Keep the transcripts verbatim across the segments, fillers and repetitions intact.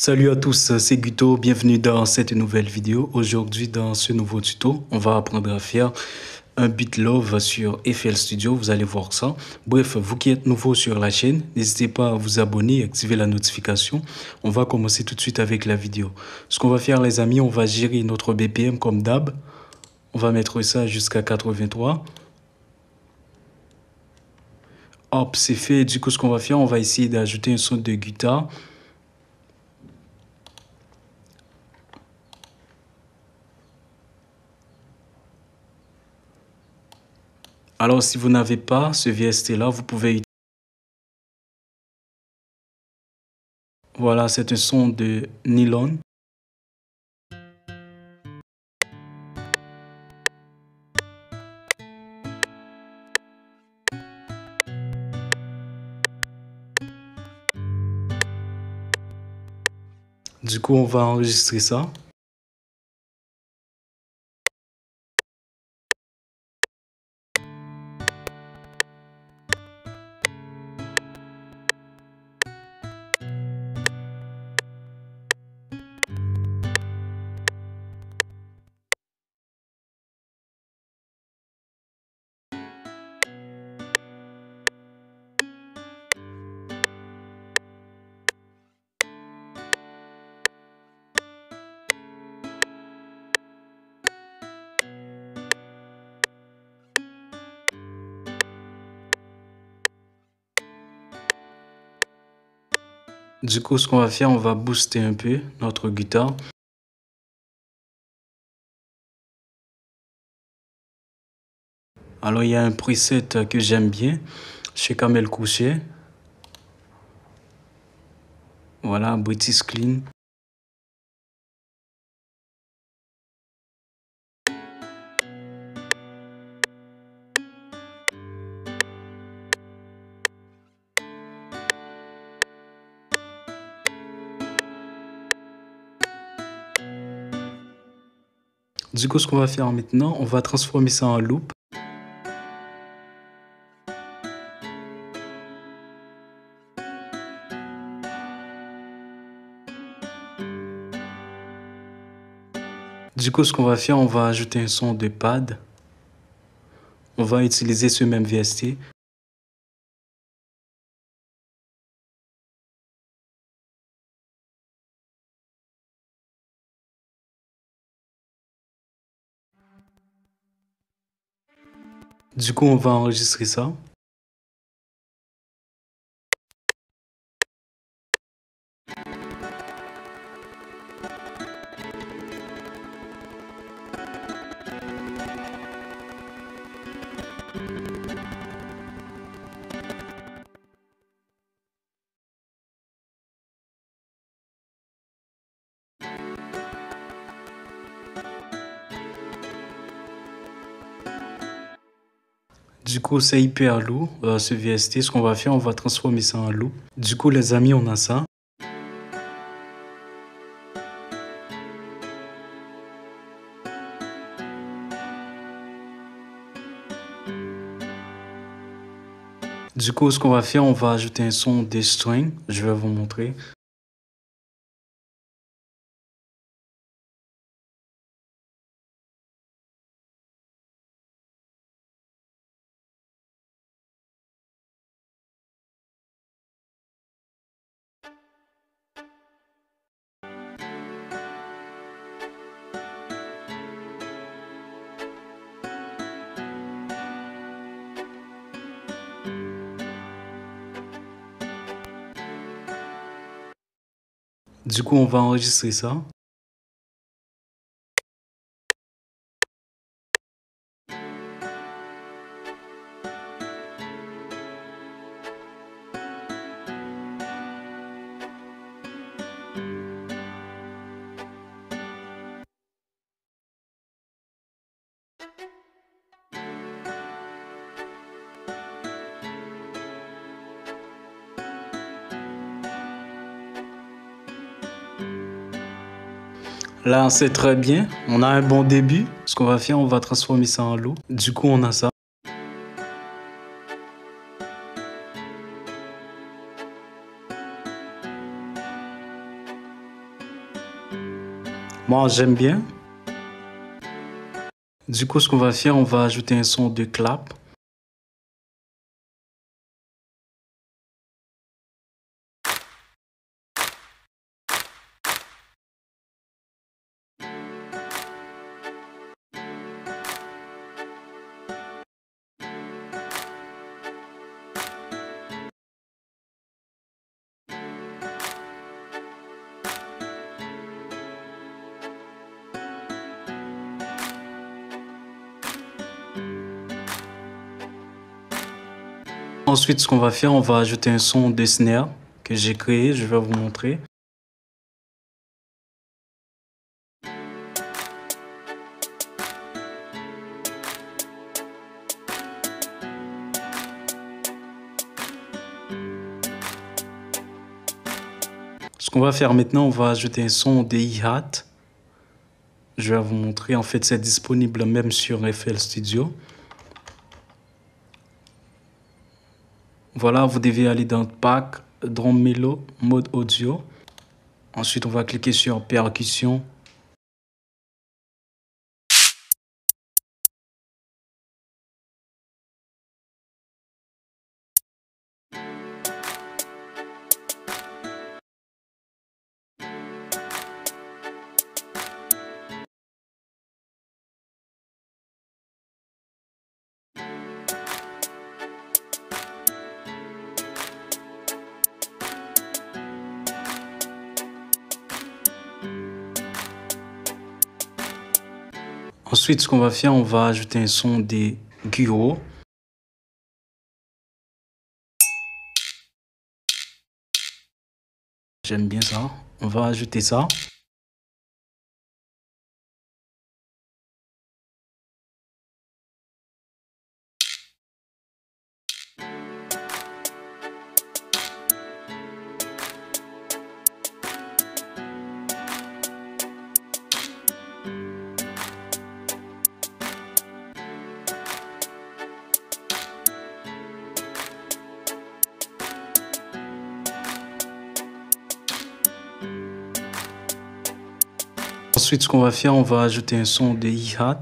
Salut à tous, c'est Guto, bienvenue dans cette nouvelle vidéo. Aujourd'hui, dans ce nouveau tuto, on va apprendre à faire un beat love sur F L Studio, vous allez voir ça. Bref, vous qui êtes nouveau sur la chaîne, n'hésitez pas à vous abonner et activer la notification. On va commencer tout de suite avec la vidéo. Ce qu'on va faire les amis, on va gérer notre B P M comme d'hab. On va mettre ça jusqu'à quatre-vingt-trois. Hop, c'est fait. Du coup, ce qu'on va faire, on va essayer d'ajouter un son de guitare. Alors, si vous n'avez pas ce V S T-là, vous pouvez utiliser. Voilà, c'est un son de nylon. Du coup, on va enregistrer ça. Du coup, ce qu'on va faire, on va booster un peu notre guitare. Alors, il y a un preset que j'aime bien, chez Kamel Couchet. Voilà, British Clean. Du coup, ce qu'on va faire maintenant, on va transformer ça en loop. Du coup, ce qu'on va faire, on va ajouter un son de pad. On va utiliser ce même V S T. Du coup, on va enregistrer ça. Du coup, c'est hyper lourd, euh, ce V S T. Ce qu'on va faire, on va transformer ça en loop. Du coup, les amis, on a ça. Du coup, ce qu'on va faire, on va ajouter un son de string. Je vais vous montrer. Du coup, on va enregistrer ça. Là, c'est très bien. On a un bon début. Ce qu'on va faire, on va transformer ça en loop. Du coup, on a ça. Moi, j'aime bien. Du coup, ce qu'on va faire, on va ajouter un son de clap. Ensuite, ce qu'on va faire, on va ajouter un son de snare que j'ai créé, je vais vous montrer. Ce qu'on va faire maintenant, on va ajouter un son de hi-hat. Je vais vous montrer, en fait, c'est disponible même sur F L Studio. Voilà, vous devez aller dans Pack, Drum Melo, Mode Audio. Ensuite, on va cliquer sur Percussion. Ensuite, ce qu'on va faire, on va ajouter un son de guiro. J'aime bien ça. On va ajouter ça. Ensuite, ce qu'on va faire, on va ajouter un son de hi-hat.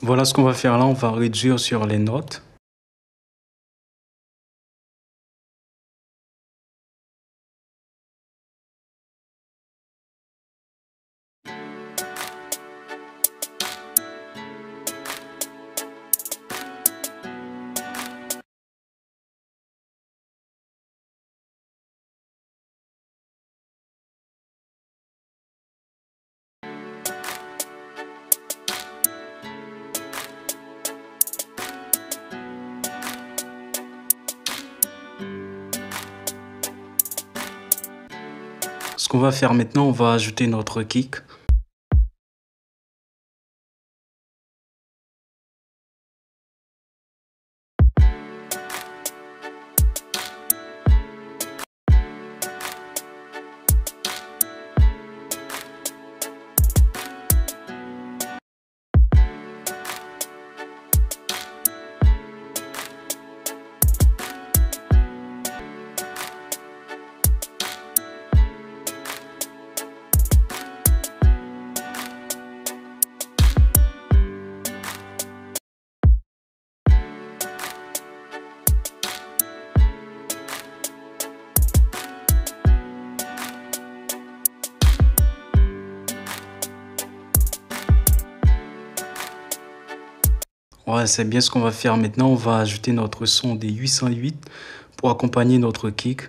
Voilà ce qu'on va faire là, on va réduire sur les notes. Ce qu'on va faire maintenant, on va ajouter notre kick. Ouais, c'est bien ce qu'on va faire maintenant. On va ajouter notre son des huit cent huit pour accompagner notre kick.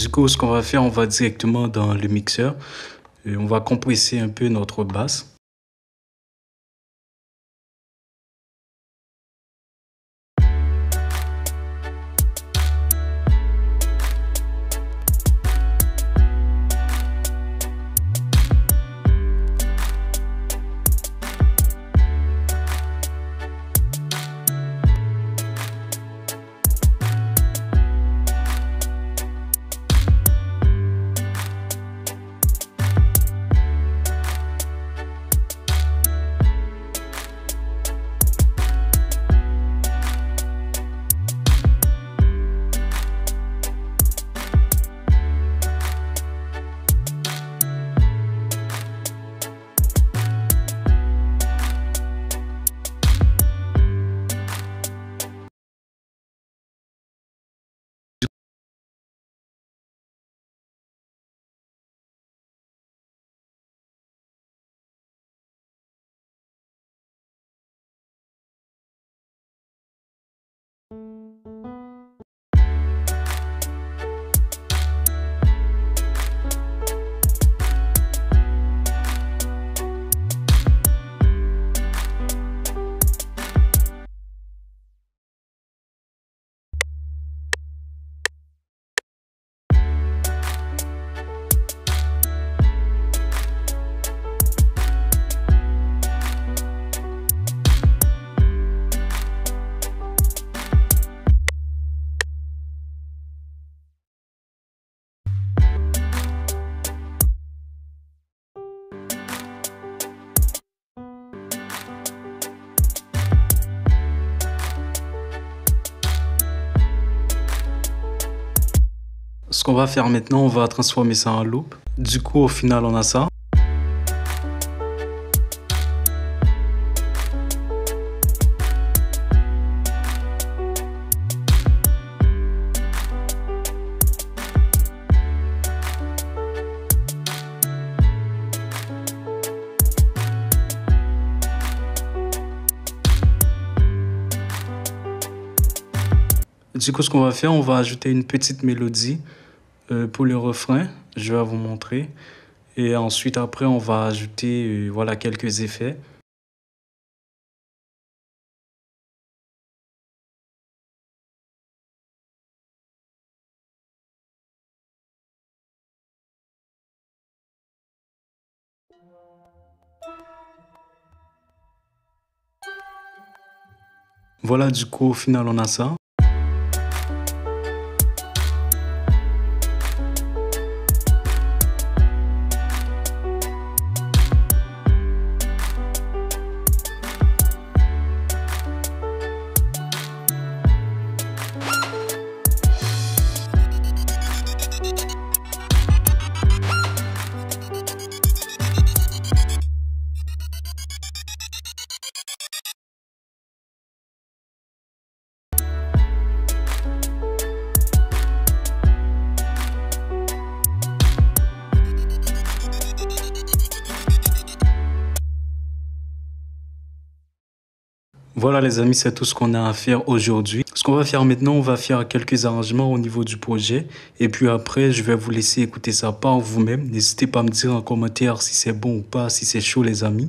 Du coup, ce qu'on va faire, on va directement dans le mixeur et on va compresser un peu notre basse. Ce qu'on va faire maintenant, on va transformer ça en loop. Du coup, au final, on a ça. Du coup, ce qu'on va faire, on va ajouter une petite mélodie euh, pour le refrain. Je vais vous montrer. Et ensuite, après, on va ajouter euh, voilà, quelques effets. Voilà, du coup, au final, on a ça. Voilà les amis, c'est tout ce qu'on a à faire aujourd'hui. Ce qu'on va faire maintenant, on va faire quelques arrangements au niveau du projet. Et puis après, je vais vous laisser écouter ça par vous-même. N'hésitez pas à me dire en commentaire si c'est bon ou pas, si c'est chaud les amis.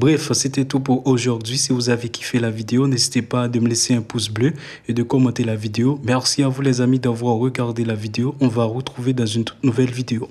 Bref, c'était tout pour aujourd'hui. Si vous avez kiffé la vidéo, n'hésitez pas de me laisser un pouce bleu et de commenter la vidéo. Merci à vous les amis d'avoir regardé la vidéo. On va retrouver dans une toute nouvelle vidéo.